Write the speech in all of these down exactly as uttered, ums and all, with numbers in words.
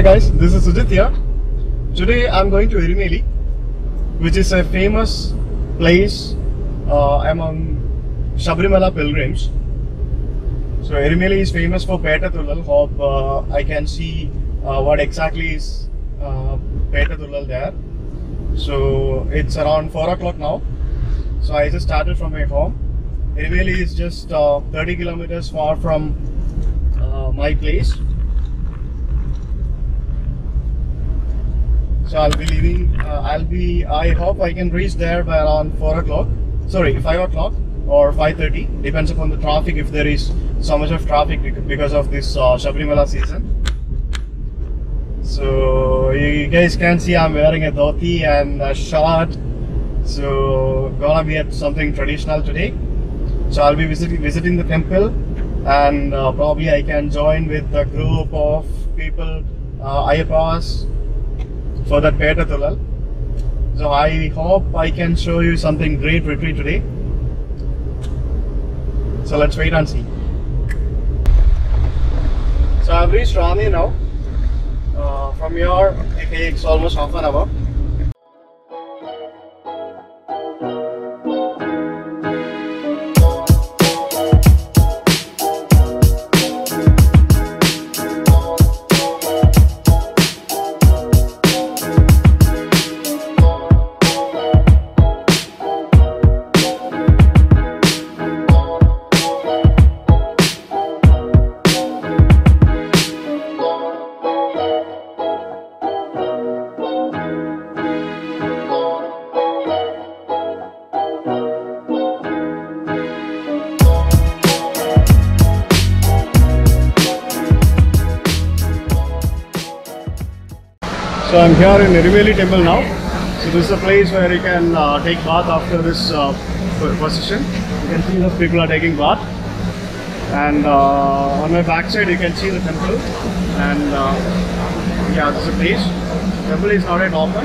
Hi guys, this is Sujith here. Today I'm going to Eriveli, which is a famous place uh, among Sabarimala pilgrims. So Eriveli is famous for Petta Thullal. Hope uh, I can see uh, what exactly is uh, Petta Thullal there. So it's around four o'clock now. So I just started from my home. Eriveli is just uh, thirty kilometers far from uh, my place. So I'll be leaving, uh, I'll be, I hope I can reach there by around four o'clock, sorry, five o'clock or five thirty, depends upon the traffic, if there is so much of traffic because of this uh, Sabarimala season. So you guys can see I'm wearing a dhoti and a shirt, so gonna be at something traditional today. So I'll be visiting, visiting the temple, and uh, probably I can join with a group of people, uh, Ayyappas, for that Petta Thullal. So I hope I can show you something great retreat today. So let's wait and see. So I've reached Rani now. Uh, from here it takes almost half an hour. So I'm here in Eriveli temple now. So this is a place where you can uh, take bath after this uh, procession. You can see those people are taking bath. And uh, on my backside you can see the temple. And uh, yeah, this is a place. The temple is not yet open. So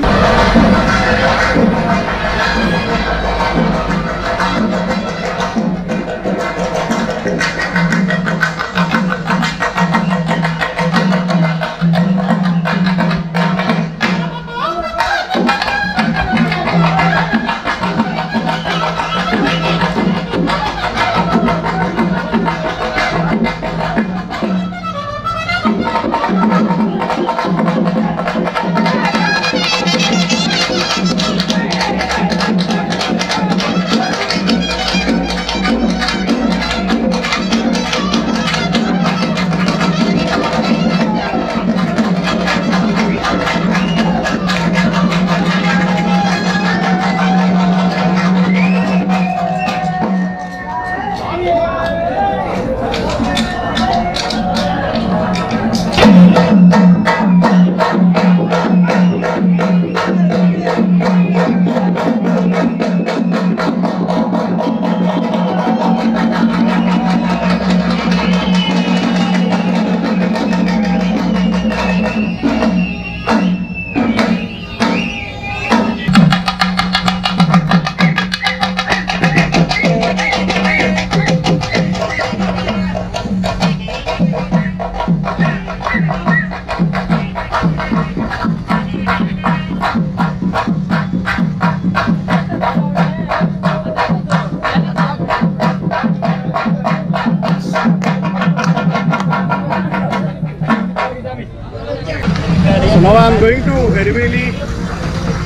now I am going to Eriveli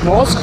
Mosque.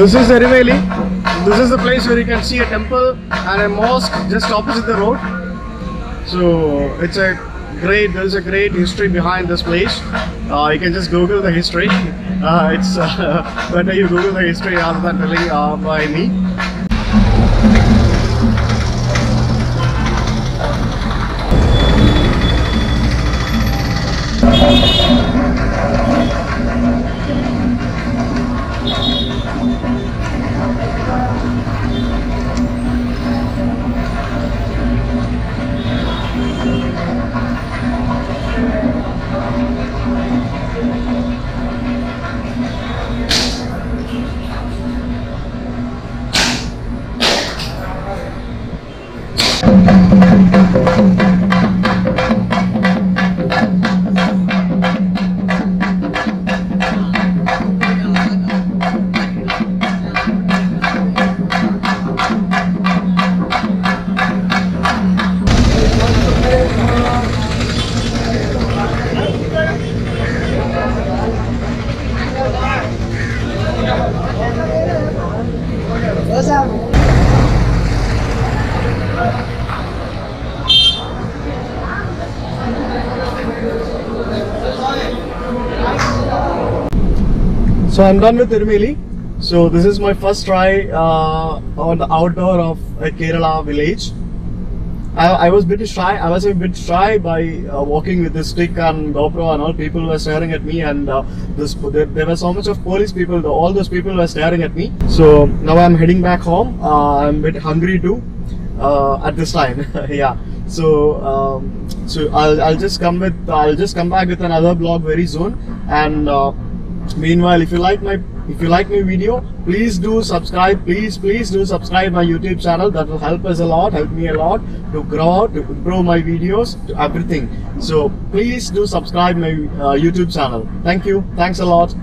This is Eriveli. This is the place where you can see a temple and a mosque just opposite the road. So it's a great, there's a great history behind this place. Uh, you can just Google the history. Uh, it's uh, better you Google the history rather than telling uh, by me. So I'm done with Erumely. So this is my first try uh, on the outdoor of a Kerala village. I, I was a bit shy. I was a bit shy by uh, walking with the stick and GoPro and all. People were staring at me, and uh, this, there, there were so much of police people. All those people were staring at me. So now I'm heading back home. Uh, I'm a bit hungry too uh, at this time. Yeah. So um, so I'll I'll just come with I'll just come back with another vlog very soon. And Uh, meanwhile, if you like my if you like my video, please do subscribe. Please please do subscribe my YouTube channel. That will help us a lot, help me a lot to grow, to grow my videos, to everything. So please do subscribe my uh, YouTube channel. Thank you. Thanks a lot.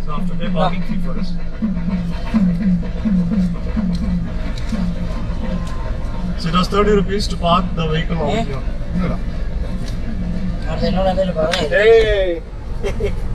So after the parking fee for us. So it was thirty rupees to park the vehicle off here. Hey!